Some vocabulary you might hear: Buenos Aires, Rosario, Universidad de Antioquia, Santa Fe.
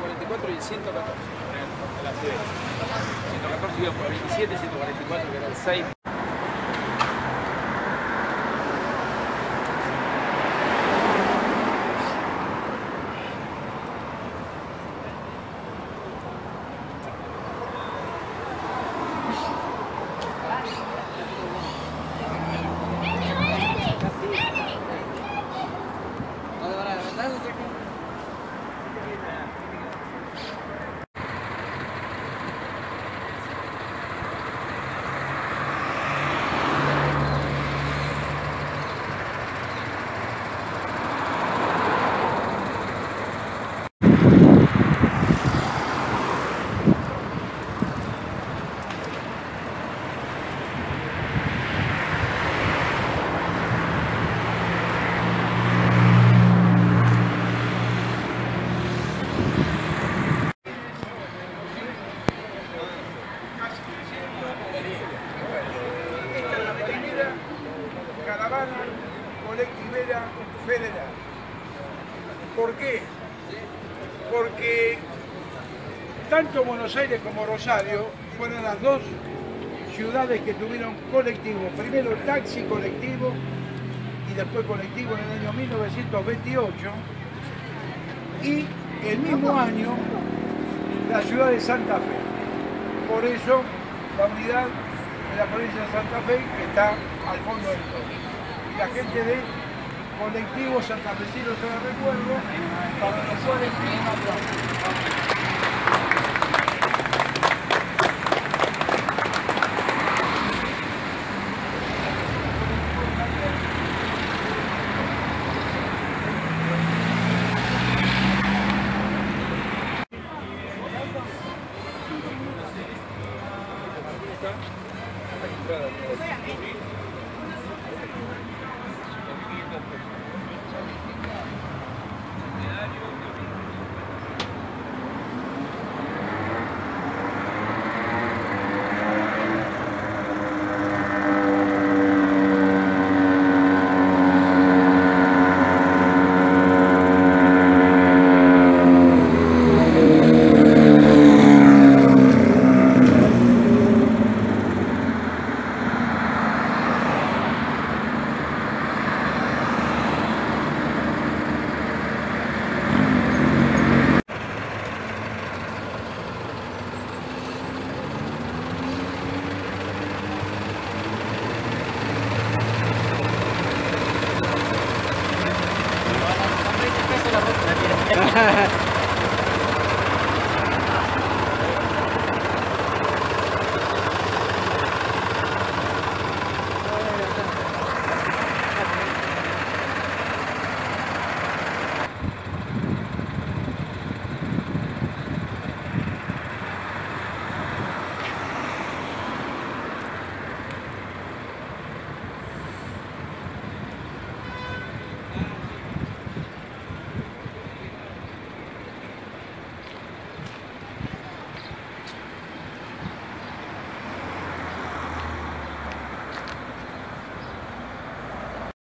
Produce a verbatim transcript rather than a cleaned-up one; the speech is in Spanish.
ciento cuarenta y cuatro y el ciento catorce. A la ciudad. ciento catorce iba por veintisiete, ciento cuarenta y cuatro que era el seis. Federal. ¿Por qué? Porque tanto Buenos Aires como Rosario fueron las dos ciudades que tuvieron colectivo. Primero taxi colectivo y después colectivo en el año mil novecientos veintiocho. Y el mismo año la ciudad de Santa Fe. Por eso la unidad de la provincia de Santa Fe está al fondo del todo. Y la gente de colectivos santafesinos, yo les recuerdo, para los cuales tienen aplausos.